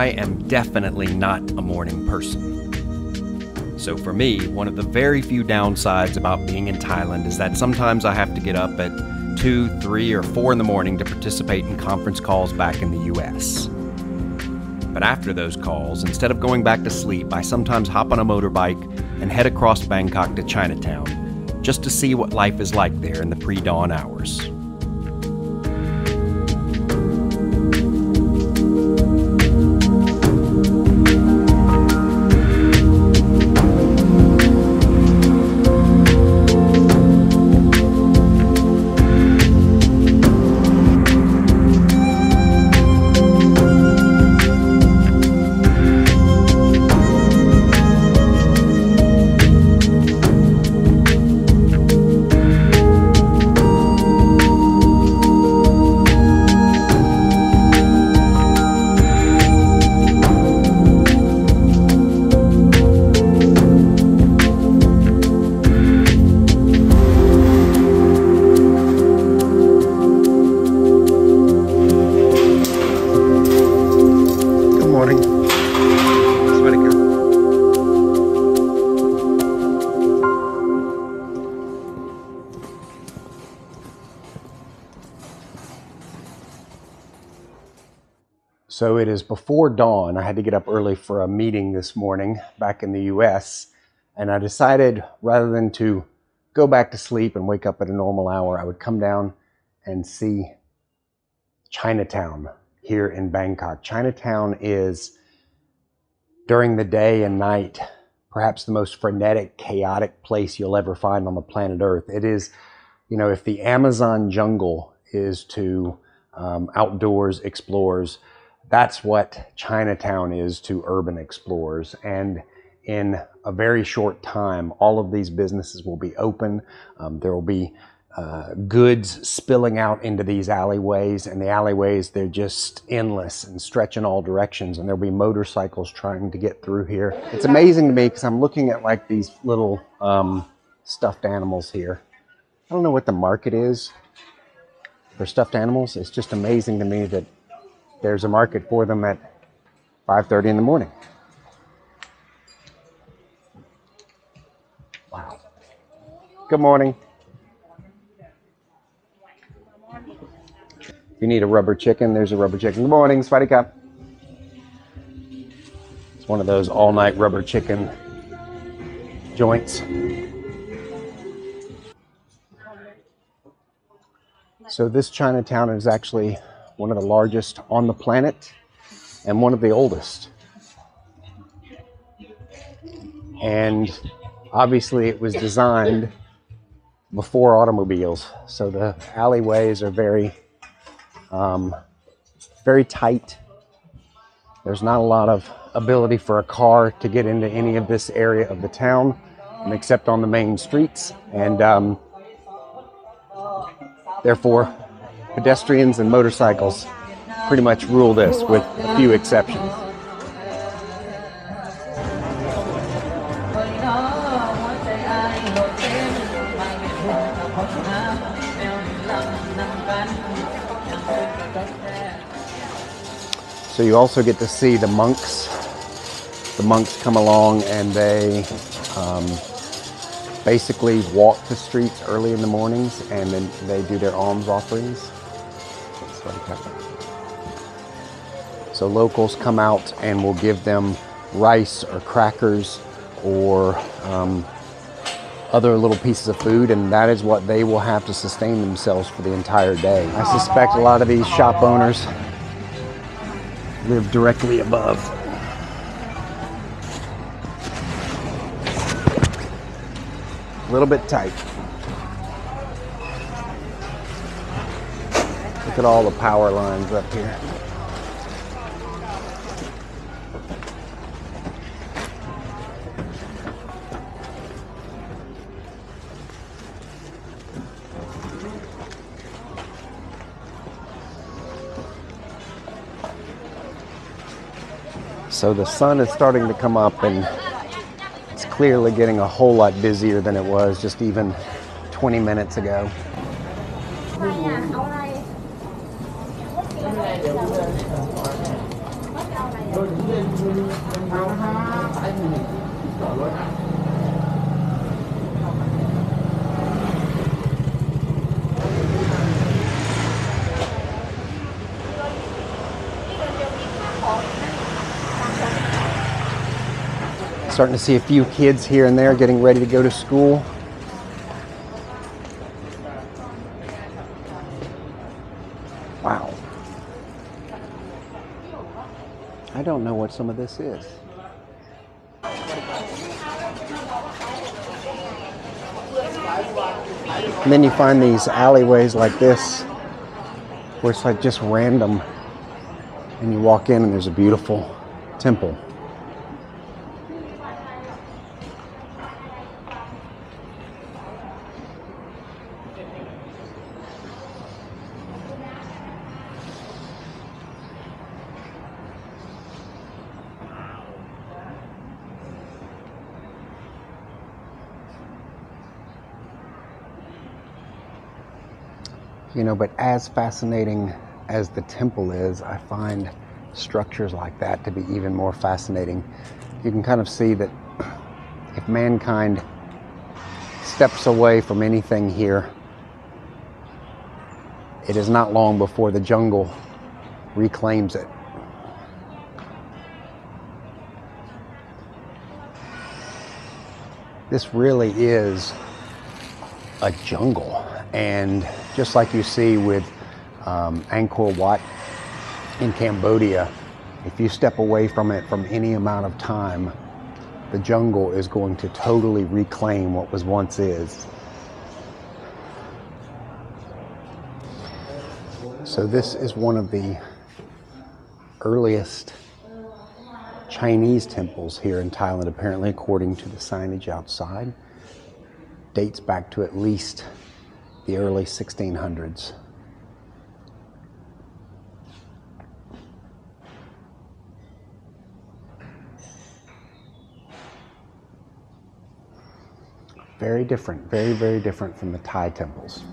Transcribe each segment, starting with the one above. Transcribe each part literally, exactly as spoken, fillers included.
I am definitely not a morning person. So for me, one of the very few downsides about being in Thailand is that sometimes I have to get up at two, three, or four in the morning to participate in conference calls back in the U S. But after those calls, instead of going back to sleep, I sometimes hop on a motorbike and head across Bangkok to Chinatown, just to see what life is like there in the pre-dawn hours. So it is before dawn. I had to get up early for a meeting this morning back in the U S, and I decided rather than to go back to sleep and wake up at a normal hour, I would come down and see Chinatown here in Bangkok. Chinatown is, during the day and night, perhaps the most frenetic, chaotic place you'll ever find on the planet Earth. It is, you know, if the Amazon jungle is to um, outdoors explorers, that's what Chinatown is to urban explorers. And in a very short time, all of these businesses will be open. Um, there will be uh, goods spilling out into these alleyways, and the alleyways, they're just endless and stretch in all directions. And there'll be motorcycles trying to get through here. It's amazing to me because I'm looking at like these little um, stuffed animals here. I don't know what the market is for stuffed animals. It's just amazing to me that there's a market for them at five thirty in the morning. Wow. Good morning. If you need a rubber chicken, there's a rubber chicken. Good morning, Spidey Cop. It's one of those all-night rubber chicken joints. So this Chinatown is actually one of the largest on the planet and one of the oldest. And obviously it was designed before automobiles. So the alleyways are very, um, very tight. There's not a lot of ability for a car to get into any of this area of the town, except on the main streets. And um, therefore, pedestrians and motorcycles pretty much rule this, with a few exceptions. So you also get to see the monks. The monks come along and they um, basically walk the streets early in the mornings, and then they do their alms offerings. So locals come out and will give them rice or crackers or um, other little pieces of food, and that is what they will have to sustain themselves for the entire day. I suspect a lot of these shop owners live directly above. A little bit tight. Look at all the power lines up here. So the sun is starting to come up, and it's clearly getting a whole lot busier than it was just even twenty minutes ago. Starting to see a few kids here and there getting ready to go to school. Wow. I don't know what some of this is. And then you find these alleyways like this, where it's like just random. And you walk in and there's a beautiful temple. You know, but as fascinating as the temple is, I find structures like that to be even more fascinating. You can kind of see that if mankind steps away from anything here, it is not long before the jungle reclaims it. This really is a jungle. And just like you see with um, Angkor Wat in Cambodia, if you step away from it from any amount of time, the jungle is going to totally reclaim what was once is. So this is one of the earliest Chinese temples here in Thailand, apparently, according to the signage outside. Dates back to at least the early sixteen hundreds. Very different, very, very different from the Thai temples.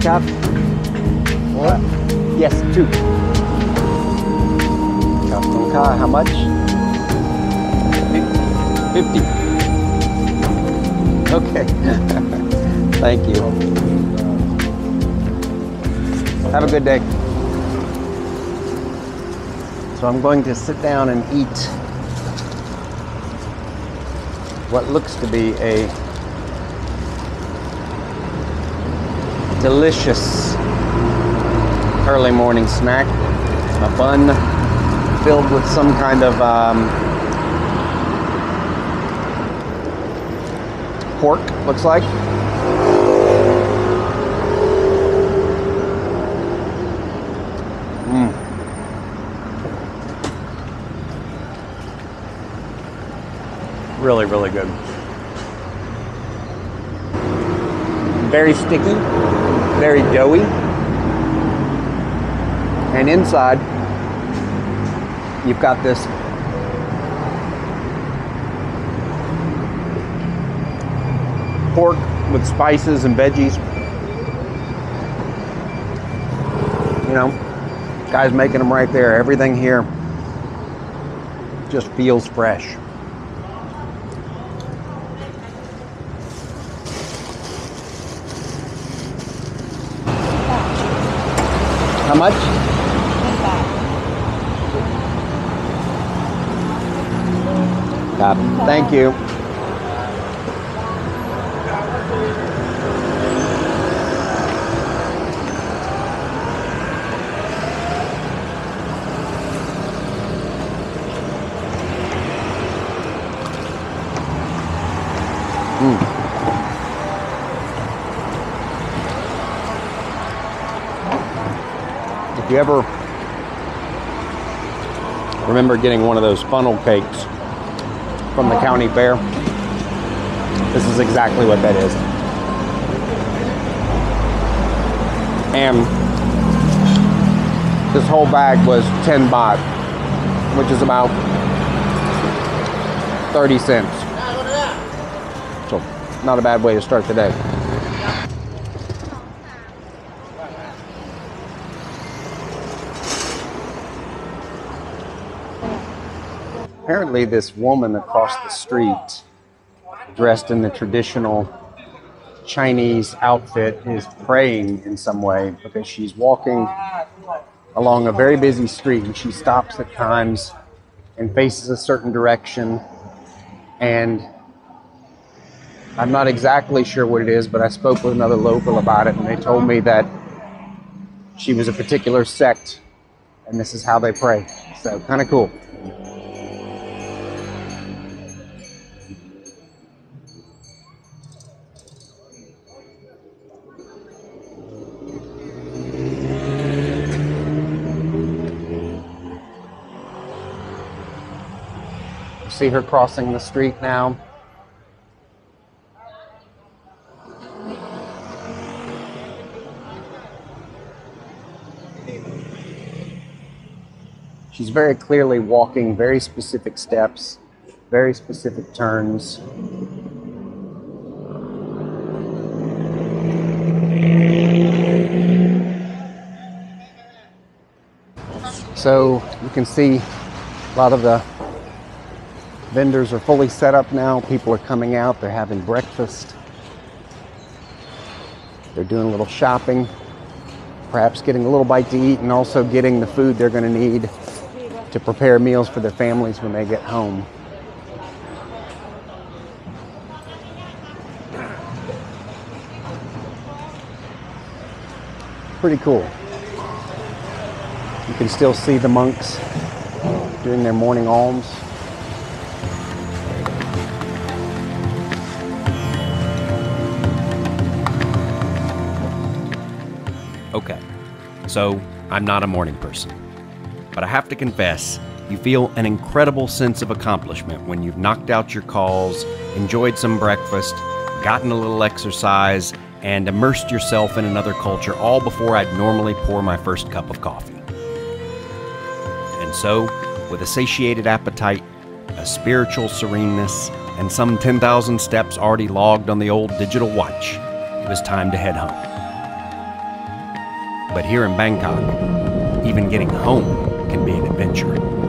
Cap? What? Yes, two. How much? Fifty. Okay. Thank you. Have a good day. So I'm going to sit down and eat what looks to be a delicious early morning snack, a bun filled with some kind of um, pork, looks like. Mm. Really, really good. Very sticky. Very doughy, and inside you've got this pork with spices and veggies. You know, guy's making them right there. Everything here just feels fresh. How much? Uh, thank you. Mm. If you ever remember getting one of those funnel cakes from the county fair, this is exactly what that is. And this whole bag was ten baht, which is about thirty cents. So not a bad way to start the day. Apparently this woman across the street, dressed in the traditional Chinese outfit, is praying in some way because she's walking along a very busy street and she stops at times and faces a certain direction. And I'm not exactly sure what it is, but I spoke with another local about it and they told me that she was a particular sect and this is how they pray. So kind of cool. See her crossing the street now. She's very clearly walking very specific steps, very specific turns. So you can see a lot of the vendors are fully set up now. People are coming out. They're having breakfast. They're doing a little shopping, perhaps getting a little bite to eat and also getting the food they're going to need to prepare meals for their families when they get home. Pretty cool. You can still see the monks doing their morning alms. Okay, so I'm not a morning person, but I have to confess, you feel an incredible sense of accomplishment when you've knocked out your calls, enjoyed some breakfast, gotten a little exercise, and immersed yourself in another culture all before I'd normally pour my first cup of coffee. And so, with a satiated appetite, a spiritual sereneness, and some ten thousand steps already logged on the old digital watch, it was time to head home. But here in Bangkok, even getting home can be an adventure.